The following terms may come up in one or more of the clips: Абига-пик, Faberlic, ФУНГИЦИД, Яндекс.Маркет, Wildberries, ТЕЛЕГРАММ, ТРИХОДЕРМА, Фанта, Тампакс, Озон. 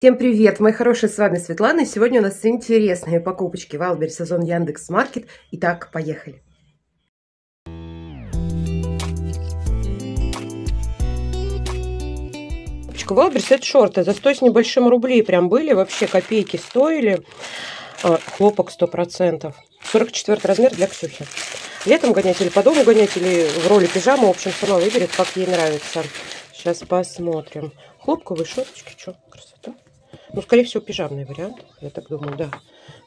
Всем привет, мои хорошие, с вами Светлана, и сегодня у нас интересные покупочки Wildberries, Озон, Яндекс.Маркет. Итак, поехали! Wildberries — это шорты, за 100 с небольшим рублей прям были, вообще копейки стоили, хлопок 100%, 44 размер для Ксюхи. Летом гонять или по дому гонять, или в роли пижамы, в общем, сама выберет, как ей нравится. Сейчас посмотрим. Хлопковые шорточки, что, красота. Ну, скорее всего, пижамный вариант, я так думаю, да.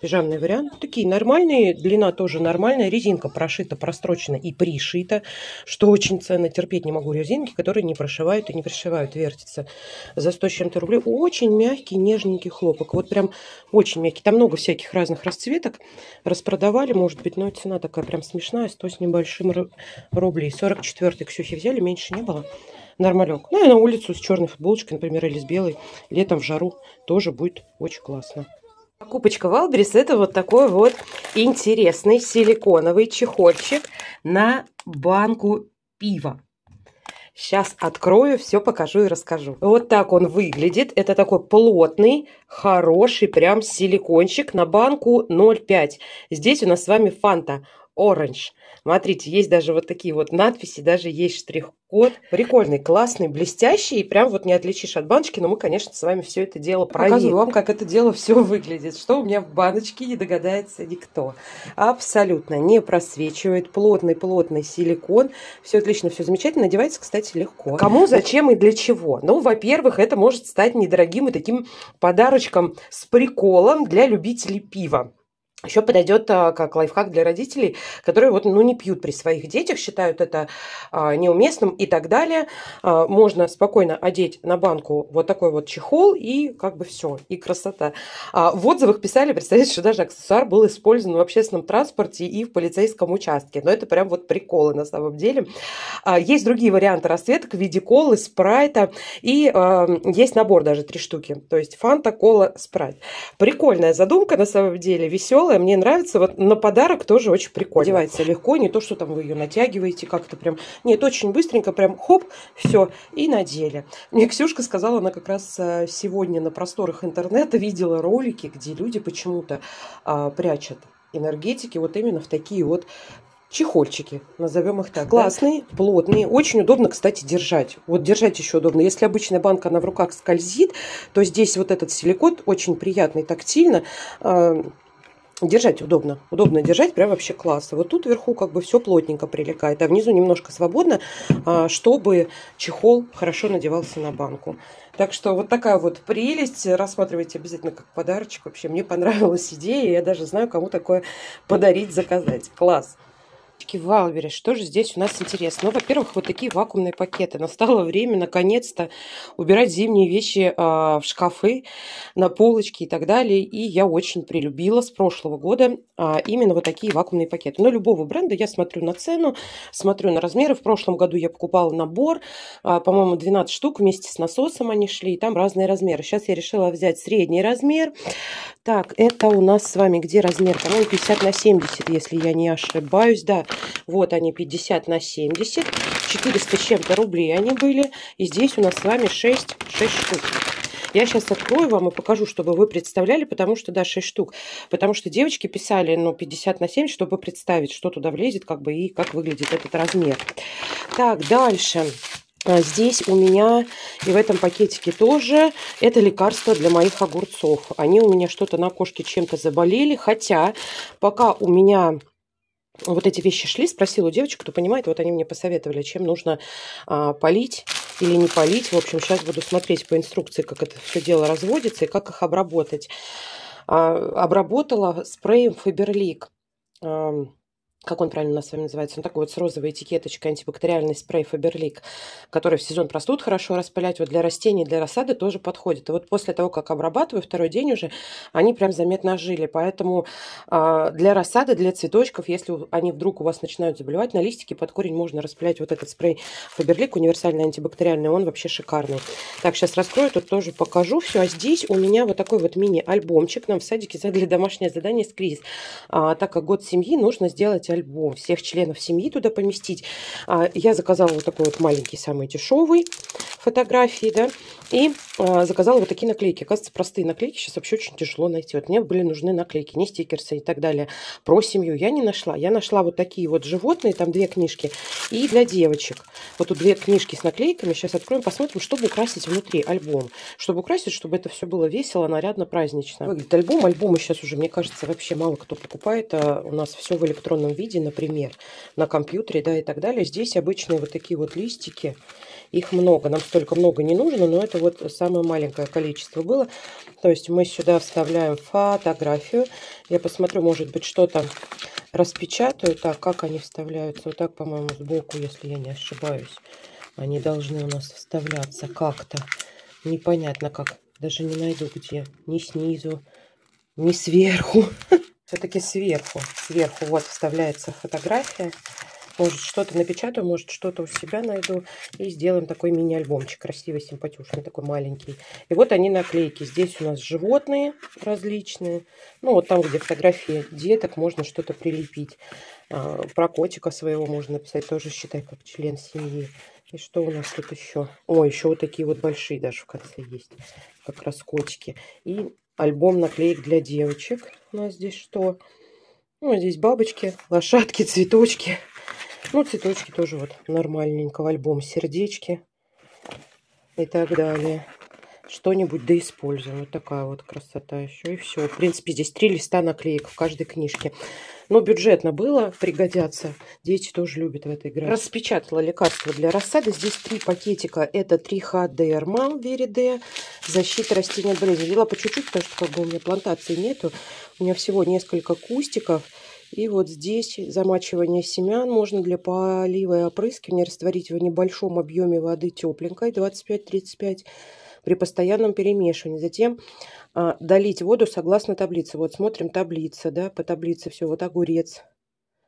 Пижамный вариант. Такие нормальные, длина тоже нормальная. Резинка прошита, прострочена и пришита, что очень ценно. Терпеть не могу резинки, которые не прошивают и не пришивают, вертится. За 100 с чем-то рублей. Очень мягкий, нежненький хлопок. Вот прям очень мягкий. Там много всяких разных расцветок. Распродавали, может быть, но цена такая прям смешная. 100 с небольшим рублей. 44-й Ксюхи взяли, меньше не было. Нормалек. Ну и на улицу с черной футболочкой, например, или с белой. Летом в жару тоже будет очень классно. Покупочка Wildberries — это вот такой вот интересный силиконовый чехольчик на банку пива. Сейчас открою, все покажу и расскажу. Вот так он выглядит. Это такой плотный, хороший прям силикончик на банку 0,5. Здесь у нас с вами Фанта Оранж. Смотрите, есть даже вот такие вот надписи, даже есть штрих-код. Прикольный, классный, блестящий. И прям вот не отличишь от баночки, но мы, конечно, с вами все это дело проверим. Показываю вам, как это дело все выглядит. Что у меня в баночке, не догадается никто. Абсолютно не просвечивает. Плотный-плотный силикон. Все отлично, все замечательно. Надевается, кстати, легко. Кому, зачем и для чего? Ну, во-первых, это может стать недорогим и таким подарочком с приколом для любителей пива. Еще подойдет как лайфхак для родителей, которые вот, ну, не пьют при своих детях, считают это неуместным и так далее. Можно спокойно одеть на банку вот такой вот чехол, и как бы все, и красота. В отзывах писали, представляете, что даже аксессуар был использован в общественном транспорте и в полицейском участке. Но это прям вот приколы на самом деле. Есть другие варианты расцветок в виде колы, спрайта, и есть набор даже 3 штуки. То есть Фанта, кола, спрайт. Прикольная задумка на самом деле, веселая. Мне нравится, вот на подарок тоже очень прикольно. Одевается легко, не то, что там вы ее натягиваете как-то прям. Нет, очень быстренько прям хоп, все, и надели. Мне Ксюшка сказала, она как раз сегодня на просторах интернета видела ролики, где люди почему-то прячут энергетики вот именно в такие вот чехольчики, назовем их так. Классные, да? Плотные, очень удобно, кстати, держать. Вот держать еще удобно. Если обычная банка, она в руках скользит, то здесь вот этот силикон очень приятный, тактильно. Держать удобно. Удобно держать, прям вообще классно. Вот тут вверху как бы все плотненько прилегает, а внизу немножко свободно, чтобы чехол хорошо надевался на банку. Так что вот такая вот прелесть. Рассматривайте обязательно как подарочек. Вообще мне понравилась идея. Я даже знаю, кому такое подарить, заказать. Класс! Wildberries. Что же здесь у нас интересно? Ну, во-первых, вот такие вакуумные пакеты. Настало время, наконец-то, убирать зимние вещи в шкафы, на полочки и так далее. И я очень прилюбила с прошлого года именно вот такие вакуумные пакеты. Но любого бренда я смотрю на цену, смотрю на размеры. В прошлом году я покупала набор, по-моему, 12 штук вместе с насосом они шли. И там разные размеры. Сейчас я решила взять средний размер. Так, это у нас с вами где размер? По-моему, 50 на 70, если я не ошибаюсь. Да, вот они, 50 на 70, 400 с чем-то рублей они были, и здесь у нас с вами 6 штук. Я сейчас открою вам и покажу, чтобы вы представляли, потому что, да, 6 штук, потому что девочки писали, ну, 50 на 70, чтобы представить, что туда влезет, как бы, и как выглядит этот размер. Так, дальше. Здесь у меня и в этом пакетике тоже это лекарство для моих огурцов. Они у меня что-то на кошке чем-то заболели, хотя пока у меня... Вот эти вещи шли, спросила у девочек, кто понимает, вот они мне посоветовали, чем нужно полить или не полить. В общем, сейчас буду смотреть по инструкции, как это все дело разводится и как их обработать. Обработала спреем Faberlic. Как он правильно у нас с вами называется? Он такой вот с розовой этикеточкой, антибактериальный спрей Faberlic, который в сезон простуд хорошо распылять. Вот для растений, для рассады тоже подходит. И вот после того, как обрабатываю, второй день уже, они прям заметно ожили. Поэтому для рассады, для цветочков, если они вдруг у вас начинают заболевать, на листике под корень можно распылять вот этот спрей Faberlic, универсальный антибактериальный, он вообще шикарный. Так, сейчас раскрою, тут тоже покажу все. А здесь у меня вот такой вот мини-альбомчик. Нам в садике задали домашнее задание с Крис. Так как год семьи, нужно сделать альбом, всех членов семьи туда поместить. Я заказала вот такой вот маленький, самый дешевый. фотографии, да, и заказала вот такие наклейки. Оказывается, простые наклейки сейчас вообще очень тяжело найти. Вот мне были нужны наклейки, не стикерсы и так далее. Про семью я не нашла. Я нашла вот такие вот животные, там две книжки, и для девочек. Вот тут две книжки с наклейками. Сейчас откроем, посмотрим, чтобы украсить внутри альбом. Чтобы украсить, чтобы это все было весело, нарядно, празднично. Выглядит альбом. Альбомы сейчас уже, мне кажется, вообще мало кто покупает. А у нас все в электронном виде, например, на компьютере, да, и так далее. Здесь обычные вот такие вот листики. Их много, нам столько много не нужно, но это вот самое маленькое количество было. То есть мы сюда вставляем фотографию. Я посмотрю, может быть, что-то распечатаю. Так, как они вставляются? Вот так, по-моему, сбоку, если я не ошибаюсь. Они должны у нас вставляться как-то. Непонятно как. Даже не найду где. Ни снизу, ни сверху. Все-таки сверху. Сверху вот вставляется фотография. Может, что-то напечатаю, может, что-то у себя найду. И сделаем такой мини-альбомчик. Красивый, симпатичный, такой маленький. И вот они наклейки. Здесь у нас животные различные. Ну, вот там, где фотографии деток, можно что-то прилепить. Про котика своего можно написать. Тоже считай, как член семьи. И что у нас тут еще? О, еще вот такие вот большие даже в конце есть. Как раз котики. И альбом наклеек для девочек. У нас здесь что? Ну, здесь бабочки, лошадки, цветочки. Ну, цветочки тоже вот нормальненько в альбом. Сердечки и так далее. Что-нибудь доиспользуем. Вот такая вот красота еще. И все. В принципе, здесь 3 листа наклеек в каждой книжке. Но бюджетно было. Пригодятся. Дети тоже любят в это играть. Распечатала лекарство для рассады. Здесь 3 пакетика. Это ТРИХОДЕРМА, вериде. Защита растения от болезни. Взяла по чуть-чуть, потому что как бы у меня плантации нету. У меня всего несколько кустиков. И вот здесь замачивание семян можно для полива и опрыскивания растворить в небольшом объеме воды тепленькой 25-35 при постоянном перемешивании. Затем долить воду согласно таблице. Вот смотрим таблица, да, по таблице все. Вот огурец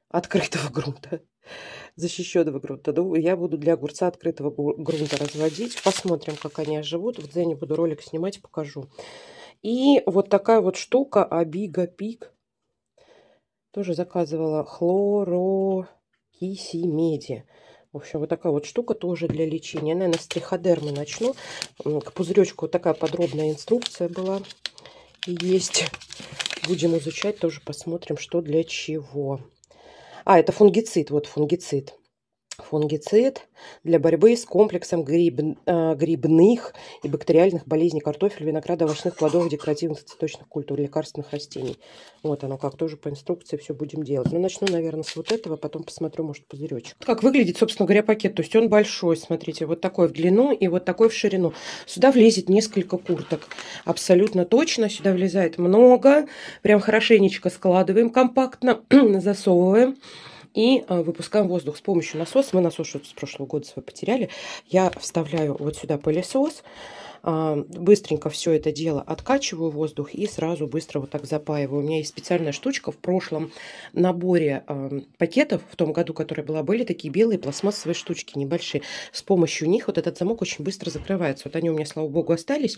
открытого грунта, защищенного грунта. Я буду для огурца открытого грунта разводить. Посмотрим, как они оживут. Вот я не буду ролик снимать, покажу. И вот такая вот штука Абига-пик. Тоже заказывала хлорокисимеди. В общем, вот такая вот штука тоже для лечения. Я, наверное, с триходермы начну. К пузыречку вот такая подробная инструкция была. И есть. Будем изучать, тоже посмотрим, что для чего. А, это фунгицид. Вот фунгицид. Фунгицид для борьбы с комплексом грибных и бактериальных болезней картофеля, винограда, овощных плодов, декоративных цветочных культур, лекарственных растений. Вот оно как, тоже по инструкции все будем делать. Ну, начну, наверное, с вот этого, потом посмотрю, может, пузыречек. Как выглядит, собственно говоря, пакет. То есть он большой, смотрите, вот такой в длину и вот такой в ширину. Сюда влезет несколько курток. Абсолютно точно сюда влезает много. Прям хорошенечко складываем компактно, засовываем. И выпускаем воздух с помощью насоса. Мы насос что-то с прошлого года свой потеряли. Я вставляю вот сюда пылесос. Быстренько все это дело откачиваю воздух и сразу быстро вот так запаиваю. У меня есть специальная штучка. В прошлом наборе пакетов, в том году, которые были такие белые пластмассовые штучки небольшие. С помощью них вот этот замок очень быстро закрывается. Вот они у меня, слава богу, остались.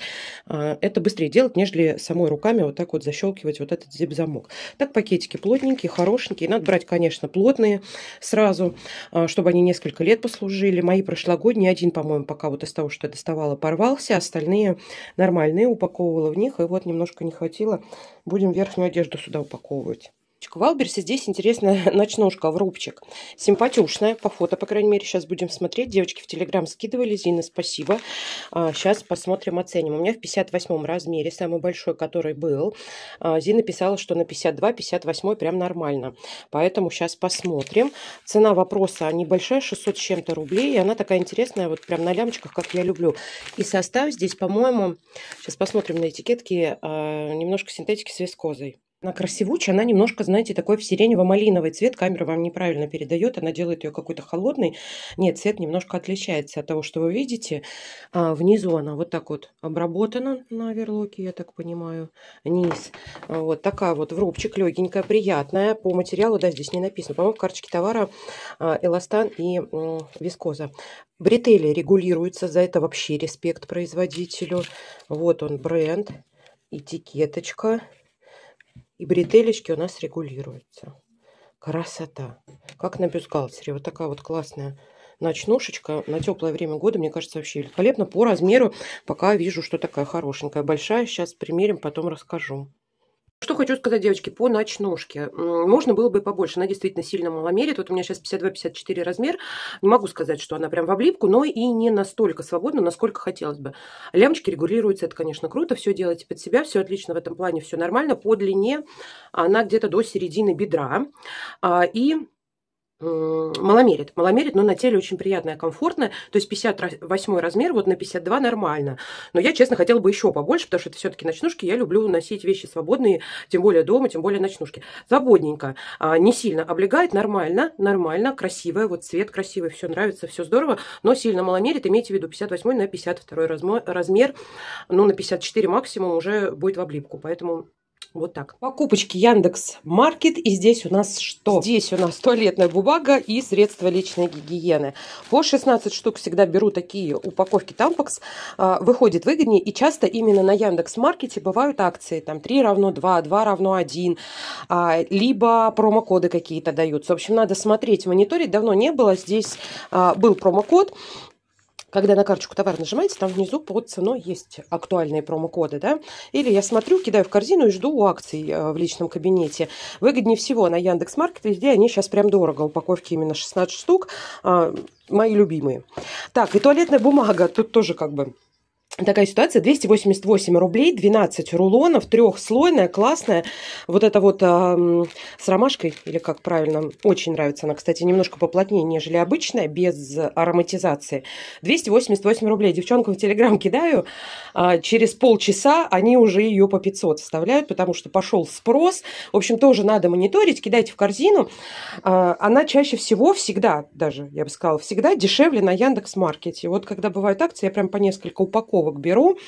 Это быстрее делать, нежели самой руками вот так вот защелкивать вот этот зип-замок. Так пакетики плотненькие, хорошенькие. Надо брать, конечно, плотные. Сразу, чтобы они несколько лет послужили. Мои прошлогодние, один, по-моему, пока вот из того, что я доставала, порвался. Остальные нормальные, упаковывала в них. И вот немножко не хватило. Будем верхнюю одежду сюда упаковывать. В Wildberries здесь интересная ночнушка, в рубчик. Симпатюшная, по фото, по крайней мере, сейчас будем смотреть. Девочки в Телеграм скидывали, Зина, спасибо. Сейчас посмотрим, оценим. У меня в 58 размере, самый большой, который был. Зина писала, что на 52, 58 прям нормально. Поэтому сейчас посмотрим. Цена вопроса небольшая, 600 с чем-то рублей. И она такая интересная, вот прям на лямочках, как я люблю. И состав здесь, по-моему, сейчас посмотрим на этикетке, немножко синтетики с вискозой. Она красивучая, она немножко, знаете, такой в сиренево-малиновый цвет. Камера вам неправильно передает, она делает ее какой-то холодный. Нет, цвет немножко отличается от того, что вы видите. А внизу она вот так вот обработана на верлоке, я так понимаю. Низ. Вот такая вот в рубчик, легенькая, приятная. По материалу, да, здесь не написано. По-моему, в карточке товара эластан и вискоза. Бретели регулируются, за это вообще респект производителю. Вот он бренд, этикеточка. И бретелечки у нас регулируются. Красота. Как на бюстгальтере. Вот такая вот классная ночнушечка на теплое время года, мне кажется, вообще великолепно. По размеру пока вижу, что такая хорошенькая. Большая, сейчас примерим, потом расскажу. Что хочу сказать, девочки, по ночнушке. Можно было бы побольше, она действительно сильно маломерит. Вот у меня сейчас 52-54 размер. Не могу сказать, что она прям в облипку, но и не настолько свободна, насколько хотелось бы. Лямочки регулируются, это, конечно, круто. Все делаете под себя, все отлично в этом плане, все нормально. По длине она где-то до середины бедра. И... маломерит, но на теле очень приятная, комфортная, то есть 58 размер, вот на 52 нормально, но я, честно, хотела бы еще побольше, потому что это все-таки ночнушки, я люблю носить вещи свободные, тем более дома, тем более ночнушки. Свободненько, не сильно облегает, нормально, красивая, вот цвет красивый, все нравится, все здорово, но сильно маломерит, имейте в виду, 58 на 52 размер, ну на 54 максимум уже будет в облипку, поэтому... Вот так. Покупочки Яндекс.Маркет. И здесь у нас что? Здесь у нас туалетная бумага и средства личной гигиены. По 16 штук всегда беру такие упаковки Тампакс. Выходит выгоднее. И часто именно на Яндекс.Маркете бывают акции. Там 3 равно 2, 2 равно 1. Либо промокоды какие-то даются. В общем, надо смотреть, мониторить. Давно не было. Здесь был промокод. Когда на карточку товар нажимаете, там внизу под ценой есть актуальные промокоды, да? Или я смотрю, кидаю в корзину и жду у акций в личном кабинете. Выгоднее всего на Яндекс.Маркете, где они сейчас прям дорого. Упаковки именно 16 штук, мои любимые. Так, и туалетная бумага, тут тоже как бы... Такая ситуация, 288 рублей, 12 рулонов, трехслойная, классная, вот это вот с ромашкой, или как правильно, очень нравится она, кстати, немножко поплотнее, нежели обычная, без ароматизации. 288 рублей, девчонкам в Телеграм кидаю, через полчаса они уже ее по 500 вставляют, потому что пошел спрос, в общем, тоже надо мониторить, кидайте в корзину, она чаще всего, всегда, даже, я бы сказала, всегда дешевле на Яндекс.Маркете, вот когда бывают акции, я прям по несколько упаковок беру.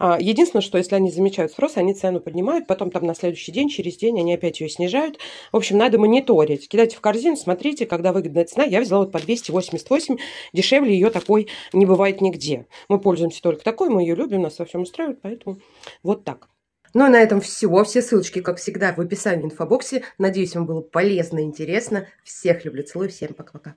Единственное, что если они замечают спрос, они цену поднимают, потом там на следующий день, через день они опять ее снижают. В общем, надо мониторить. Кидайте в корзину, смотрите, когда выгодная цена. Я взяла вот по 288, дешевле ее такой не бывает нигде. Мы пользуемся только такой, мы ее любим, нас во всем устраивает, поэтому вот так. Ну, а на этом все. Все ссылочки, как всегда, в описании, инфобоксе. Надеюсь, вам было полезно и интересно. Всех люблю, целую, всем пока-пока.